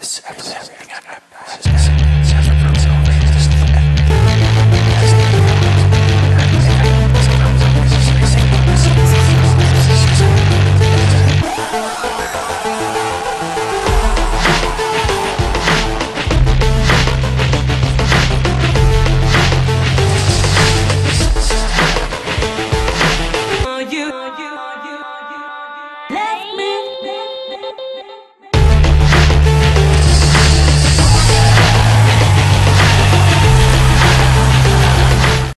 This is everything.